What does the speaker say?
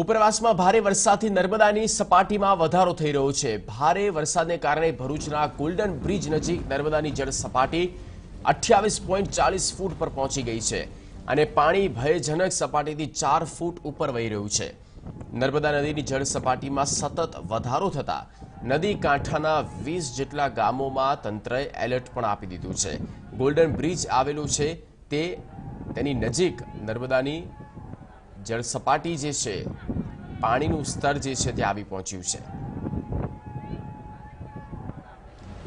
ઉપરવાસમાં ભારે વરસાદથી નર્મદાની સપાટીમાં વધારો થઈ રહ્યો છે। ભારે વરસાદને કારણે ભરૂચના ગોલ્ડન બ્રિજ નજીક નર્મદાની જળ સપાટી 28.40 ફૂટ પર પહોંચી ગઈ છે અને પાણી ભયજનક સપાટીથી 4 ફૂટ ઉપર વહી રહ્યું છે। નર્મદા નદીની જળ સપાટીમાં સતત વધારો થતા નદી કાંઠાના 20 જેટલા ગામોમાં તંત્રએ એલર્ટ પણ આપી દીધું છે। ગોલ્ડન બ્રિજ આવેલું છે તેની નજીક નર્મદાની જળ सपाटी जे छे पाणीनुं स्तर जे छे ते आवी पहोंच्युं छे।